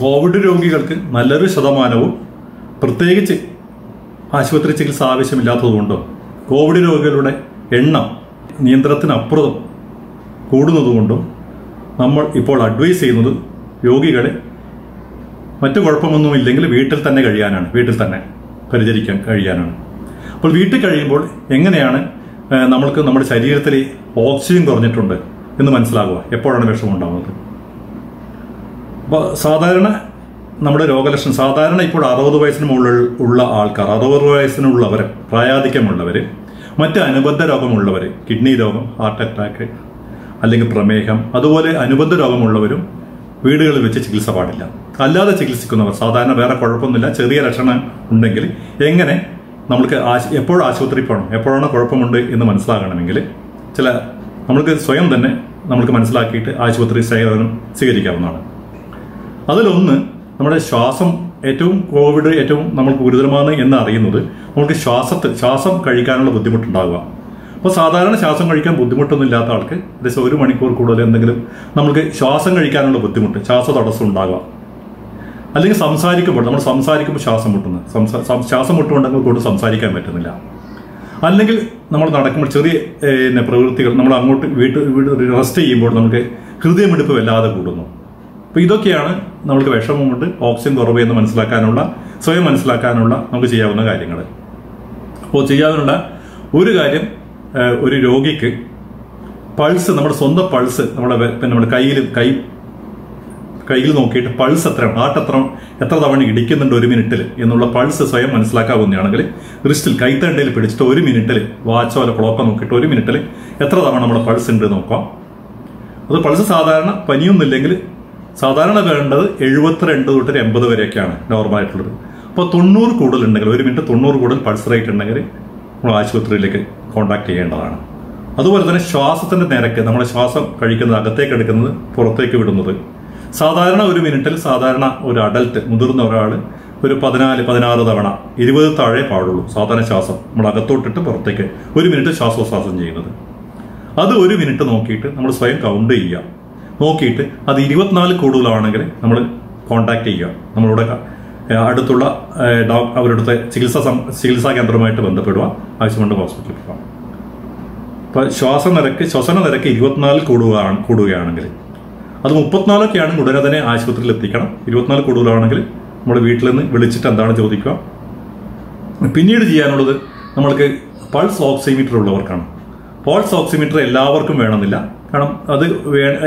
Covid രോഗികൾക്ക് നല്ലൊരു ശതമാനവും പ്രത്യേകിച്ച് ആശുപത്രി ചികിത്സ ആവശ്യമില്ലാത്തതുകൊണ്ടും കോവിഡ് രോഗികളുടെ എണ്ണം നിയന്ത്രണത്തിനപ്പുറം കൂടുന്നതുകൊണ്ടും നമ്മൾ ഇപ്പോൾ അഡ്വൈസ് ചെയ്യുന്നത് രോഗികളെ മറ്റു കുഴപ്പമൊന്നുമില്ലെങ്കിൽ വീട്ടിൽ തന്നെ കഴിയാനാണ്, വീട്ടിൽ തന്നെ പരിചരിക്കാൻ കഴിയാനാണ്. അപ്പോൾ വീട്ടിൽ കഴിയുമ്പോൾ എങ്ങനെയാണ് നമ്മൾക്ക് നമ്മുടെ ശരീരത്തിൽ ഓക്സിജൻ കുറഞ്ഞിട്ടുണ്ട് എന്ന് മനസ്സിലാകുക, എപ്പോഴാണ് വിഷമുണ്ടാകുന്നത്? അപ്പോൾ സാധാരണ നമ്മുടെ രോഗലക്ഷണം സാധാരണ ഇപ്പോൾ 60 വയസ്സിന് മുകളിൽ ഉള്ള ആൾക്കാർ, 60 വയസ്സിനുള്ളവർ, പ്രായാധിക്യമുള്ളവർ, മറ്റ് അനുബന്ധ രോഗമുള്ളവർ, കിഡ്നി രോഗം, ഹാർട്ട് അറ്റാക്ക് അല്ലെങ്കിൽ പ്രമേഹം, അതുപോലെ അനുബന്ധ രോഗമുള്ളവരും വീടുകളിൽ വെച്ച് ചികിത്സ പാടില്ല. അല്ലാതെ ചികിത്സിക്കുന്നവർ സാധാരണ വേറെ കുഴപ്പമൊന്നുമില്ല, ചെറിയ ലക്ഷണം ഉണ്ടെങ്കിൽ എങ്ങനെ നമ്മൾക്ക് എപ്പോഴും ആശുപത്രിയിൽ പോകണം, എപ്പോഴാണ് കുഴപ്പമുണ്ട് എന്ന് മനസ്സിലാകണമെങ്കിൽ ചില നമ്മൾക്ക് സ്വയം തന്നെ നമ്മൾക്ക് മനസ്സിലാക്കിയിട്ട് ആശുപത്രി സേവനം സ്വീകരിക്കാവുന്നതാണ്. അതിലൊന്ന് നമ്മുടെ ശ്വാസം. ഏറ്റവും കോവിഡ് ഏറ്റവും നമ്മൾക്ക് ഗുരുതരമാണ് എന്ന് അറിയുന്നത് നമുക്ക് ശ്വാസം കഴിക്കാനുള്ള ബുദ്ധിമുട്ടുണ്ടാവുക. അപ്പോൾ സാധാരണ ശ്വാസം കഴിക്കാൻ ബുദ്ധിമുട്ടൊന്നും ഇല്ലാത്ത ആൾക്ക് ഏകദേശം 1 മണിക്കൂർ കൂടുതൽ എന്തെങ്കിലും നമുക്ക് ശ്വാസം കഴിക്കാനുള്ള ബുദ്ധിമുട്ട്, ശ്വാസ തടസ്സം ഉണ്ടാകുക. അല്ലെങ്കിൽ നമ്മൾ സംസാരിക്കുമ്പോൾ ശ്വാസം മുട്ടുന്നത്, ശ്വാസം മുട്ടുകൊണ്ടെങ്കിൽ കൊണ്ട് സംസാരിക്കാൻ പറ്റുന്നില്ല. അല്ലെങ്കിൽ നമ്മൾ നടക്കുമ്പോൾ ചെറിയ പ്രവൃത്തികൾ നമ്മൾ അങ്ങോട്ട് വീട് റെസ്റ്റ് ചെയ്യുമ്പോൾ നമുക്ക് ഹൃദയമിടിപ്പ് വല്ലാതെ കൂടുന്നു. അപ്പോൾ ഇതൊക്കെയാണ് നമുക്ക് വിഷമമുണ്ട്, ഓക്സിജൻ കുറവ് എന്ന് സ്വയം മനസ്സിലാക്കാനുള്ള നമുക്ക് ചെയ്യാവുന്ന കാര്യങ്ങൾ. അപ്പോൾ ചെയ്യാവുന്ന ഒരു കാര്യം, ഒരു രോഗിക്ക് പൾസ്, നമ്മുടെ സ്വന്തം പൾസ് നമ്മുടെ കയ്യിൽ നോക്കിയിട്ട് പൾസ് എത്ര തവണ ഇടിക്കുന്നുണ്ട് ഒരു മിനിറ്റിൽ എന്നുള്ള പൾസ് സ്വയം മനസ്സിലാക്കാവുന്നതാണെങ്കിൽ റിസ്റ്റിൽ കൈത്തണ്ടയിൽ പിടിച്ചിട്ട് 1 മിനിറ്റിൽ വാച്ചോ അല്ല ക്ലോക്കോ നോക്കിയിട്ട് 1 മിനിറ്റിൽ എത്ര തവണ നമ്മുടെ പൾസ് ഉണ്ട് നോക്കാം. അത് പൾസ് സാധാരണ പനിയൊന്നുമില്ലെങ്കിൽ സാധാരണ വേണ്ടത് 72 തൊട്ട് 80 വരെയൊക്കെയാണ് നോർമലായിട്ടുള്ളത്. അപ്പോൾ 90 കൂടുതലുണ്ടെങ്കിൽ, 1 മിനിറ്റ് 90 കൂടുതൽ പൾസ് റേറ്റ് ഉണ്ടെങ്കിൽ നമ്മൾ ആശുപത്രിയിലേക്ക് കോൺടാക്ട് ചെയ്യേണ്ടതാണ്. അതുപോലെ തന്നെ ശ്വാസത്തിൻ്റെ നിരക്ക്, നമ്മുടെ ശ്വാസം കഴിക്കുന്നത്, അകത്തേക്ക് എടുക്കുന്നത്, പുറത്തേക്ക് വിടുന്നത്, സാധാരണ 1 മിനിറ്റിൽ സാധാരണ ഒരു അഡൽട്ട് മുതിർന്ന ഒരാൾ ഒരു 14-16 തവണ, 20 താഴെ പാടുള്ളൂ സാധാരണ ശ്വാസം നമ്മൾ അകത്തോട്ടിട്ട് പുറത്തേക്ക് 1 മിനിറ്റ് ശ്വാസോച്ഛ്വാസം ചെയ്യുന്നത്. അത് 1 മിനിറ്റ് നോക്കിയിട്ട് നമ്മൾ സ്വയം കൗണ്ട് ചെയ്യുക. നോക്കിയിട്ട് അത് 24 കൂടുതലാണെങ്കിൽ നമ്മൾ കോൺടാക്ട് ചെയ്യുക, നമ്മളുടെ അടുത്തുള്ള അവരുടെ ചികിത്സാ കേന്ദ്രവുമായിട്ട് ബന്ധപ്പെടുക, ആവശ്യമുണ്ട് ഹോസ്പിറ്റലിൽ പോകാം. അപ്പോൾ ശ്വസന നിരക്ക് 24 കൂടുകയാണെങ്കിൽ അത് 34ഒക്കെ ആണെങ്കിൽ ഉടനെ തന്നെ ആശുപത്രിയിൽ എത്തിക്കണം. 24 കൂടുതലാണെങ്കിൽ നമ്മൾ വീട്ടിൽ നിന്ന് വിളിച്ചിട്ട് എന്താണ് ചോദിക്കുക. പിന്നീട് ചെയ്യാനുള്ളത് നമ്മൾക്ക് പൾസ് ഓക്സിമീറ്റർ ഉള്ളവർക്കാണ്. പൾസ് ഓക്സിമീറ്റർ എല്ലാവർക്കും വേണമെന്നില്ല, കാരണം അത്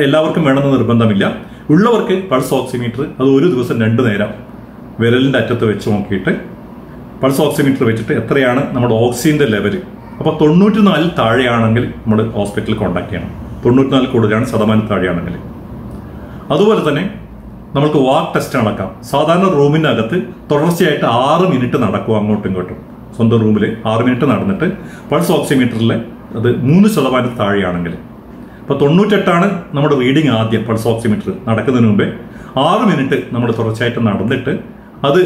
എല്ലാവർക്കും വേണമെന്ന് നിർബന്ധമില്ല. ഉള്ളവർക്ക് പൾസ് ഓക്സിമീറ്റർ അത് ഒരു ദിവസം 2 നേരം വിരലിൻ്റെ അറ്റത്ത് വെച്ച് നോക്കിയിട്ട് പൾസ് ഓക്സിമീറ്റർ വെച്ചിട്ട് എത്രയാണ് നമ്മുടെ ഓക്സിജൻ്റെ ലെവൽ. അപ്പോൾ 94 താഴെയാണെങ്കിൽ നമ്മൾ ഹോസ്പിറ്റലിൽ കോൺടാക്ട് ചെയ്യണം, 94 കൂടുതലാണ് ശതമാനം താഴെയാണെങ്കിൽ. അതുപോലെ തന്നെ നമുക്ക് വാക്ക് ടെസ്റ്റ് നടക്കാം. സാധാരണ റൂമിനകത്ത് തുടർച്ചയായിട്ട് 6 മിനിറ്റ് നടക്കുക, അങ്ങോട്ടും ഇങ്ങോട്ടും സ്വന്തം റൂമിൽ 6 മിനിറ്റ് നടന്നിട്ട് പൾസ് ഓക്സിമീറ്ററിൽ അത് 3% താഴെയാണെങ്കിൽ, അപ്പോൾ 98 നമ്മുടെ റീഡിങ് ആദ്യം പൾസ് ഓക്സിമീറ്റർ നടക്കുന്നതിന് മുമ്പേ 6 മിനിറ്റ് നമ്മൾ തുടർച്ചയായിട്ട് നടന്നിട്ട് അത്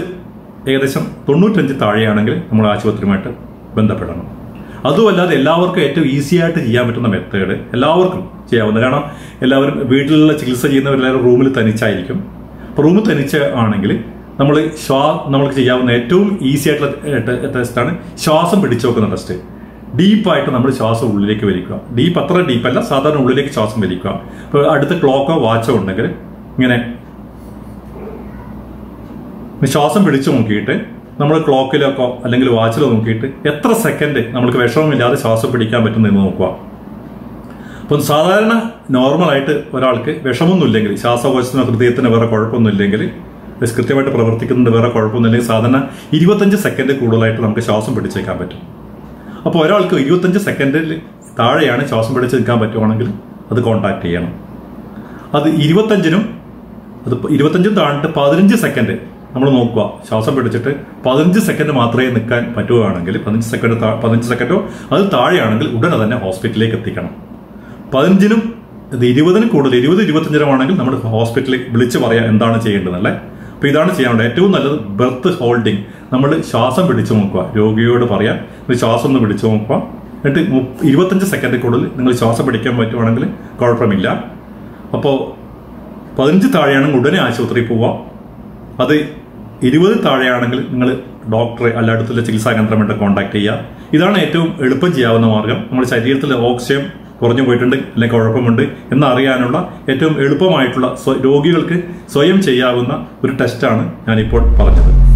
ഏകദേശം 95 താഴെയാണെങ്കിൽ നമ്മൾ ആശുപത്രിയുമായിട്ട് ബന്ധപ്പെടണം. അതുമല്ലാതെ എല്ലാവർക്കും ഏറ്റവും ഈസിയായിട്ട് ചെയ്യാൻ പറ്റുന്ന മെത്തേഡ് എല്ലാവർക്കും ചെയ്യാവുന്ന, കാരണം എല്ലാവരും വീട്ടിലുള്ള ചികിത്സ ചെയ്യുന്നവരെല്ലാവരും റൂമിൽ തനിച്ചായിരിക്കും. അപ്പോൾ റൂമിൽ തനിച്ച ആണെങ്കിൽ നമ്മൾക്ക് ചെയ്യാവുന്ന ഏറ്റവും ഈസി ആയിട്ടുള്ള ടെസ്റ്റാണ് ശ്വാസം പിടിച്ചു നോക്കുന്ന ടെസ്റ്റ്. ഡീപ്പായിട്ട് നമ്മൾ ശ്വാസം ഉള്ളിലേക്ക് വലിക്കുക, അത്ര ഡീപ്പല്ല, സാധാരണ ഉള്ളിലേക്ക് ശ്വാസം വലിക്കുക. അപ്പോൾ അടുത്ത ക്ലോക്കോ വാച്ചോ ഉണ്ടെങ്കിൽ ഇങ്ങനെ ശ്വാസം പിടിച്ചു നോക്കിയിട്ട് നമ്മൾ ക്ലോക്കിലൊക്കെ അല്ലെങ്കിൽ വാച്ചിലോ നോക്കിയിട്ട് എത്ര സെക്കൻഡ് നമുക്ക് വിഷമമില്ലാതെ ശ്വാസം പിടിക്കാൻ പറ്റുന്നതെന്ന് നോക്കുക. അപ്പം സാധാരണ നോർമലായിട്ട് ഒരാൾക്ക് വിഷമൊന്നുമില്ലെങ്കിൽ, ശ്വാസകോശത്തിന് ഹൃദയത്തിന് വേറെ കുഴപ്പമൊന്നുമില്ലെങ്കിൽ, കൃത്യമായിട്ട് പ്രവർത്തിക്കുന്നുണ്ട്, വേറെ കുഴപ്പമൊന്നുമില്ലെങ്കിൽ സാധാരണ 25 സെക്കൻഡ് കൂടുതലായിട്ട് നമുക്ക് ശ്വാസം പിടിച്ചേക്കാൻ പറ്റും. അപ്പോൾ ഒരാൾക്ക് 25 സെക്കൻഡിൽ താഴെയാണ് ശ്വാസം പിടിച്ച് നിൽക്കാൻ പറ്റുവാണെങ്കിൽ അത് കോൺടാക്ട് ചെയ്യണം. അത് 25 താഴ്ന്നിട്ട് 15 സെക്കൻഡ് നമ്മൾ നോക്കുക, ശ്വാസം പിടിച്ചിട്ട് 15 സെക്കൻഡ് മാത്രമേ നിൽക്കാൻ പറ്റുകയാണെങ്കിൽ, 15 സെക്കൻഡോ അത് താഴെയാണെങ്കിൽ ഉടനെ തന്നെ ഹോസ്പിറ്റലിലേക്ക് എത്തിക്കണം. 15-20 കൂടുതൽ, 20-25 ആണെങ്കിൽ നമ്മൾ ഹോസ്പിറ്റലിൽ വിളിച്ച് പറയാം എന്താണ് ചെയ്യേണ്ടതല്ലേ. അപ്പോൾ ഇതാണ് ചെയ്യാനുള്ളത്. ഏറ്റവും നല്ലത് ബ്രത്ത് ഹോൾഡിങ്, നമ്മൾ ശ്വാസം പിടിച്ചു നോക്കുക, രോഗിയോട് പറയാം ശ്വാസം ഒന്ന് പിടിച്ചു നോക്കുക, എന്നിട്ട് 25 സെക്കൻഡിൽ കൂടുതൽ നിങ്ങൾ ശ്വാസം പിടിക്കാൻ പറ്റുവാണെങ്കിൽ കുഴപ്പമില്ല. അപ്പോൾ 15 താഴെയാണെങ്കിൽ ഉടനെ ആശുപത്രിയിൽ പോവുക, അത് 20 താഴെയാണെങ്കിൽ നിങ്ങൾ ഡോക്ടറെ അല്ല അടുത്തുള്ള ചികിത്സാ കേന്ദ്രമായിട്ട് കോൺടാക്ട് ചെയ്യുക. ഇതാണ് ഏറ്റവും എളുപ്പം ചെയ്യാവുന്ന മാർഗ്ഗം. നമ്മുടെ ശരീരത്തിലെ ഓക്സിജൻ കുറഞ്ഞു പോയിട്ടുണ്ട് അല്ലെങ്കിൽ കുഴപ്പമുണ്ട് എന്നറിയാനുള്ള ഏറ്റവും എളുപ്പമായിട്ടുള്ള രോഗികൾക്ക് സ്വയം ചെയ്യാവുന്ന ഒരു ടെസ്റ്റാണ് ഞാനിപ്പോൾ പറഞ്ഞത്.